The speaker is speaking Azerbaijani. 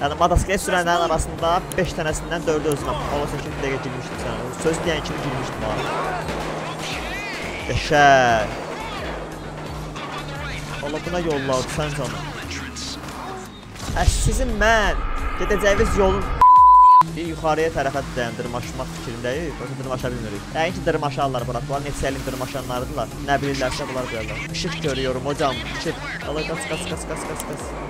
Yəni motosiklet sürənlərin arasında 5 dənəsindən 4-ü özünəm. Olsa ki, dəqiqə girmişdim sənə. Söz deyən kimi girmişdim abi. Qəşəng. Allah buna yolladı sən canım. Sizin mən gedəcəyiniz yolun yuxarıya tərəfə dırmaşmaq fikrindəyik. Yoxsa dırmaşa bilmirik. Yəni ki, dırmaşarlar bura. Bunlar neçəlik dırmaşanlardılar. Nə bilirlərsə bunlar bilərlər. İşıq görüyorum hocam. İşıq. Allah qaç.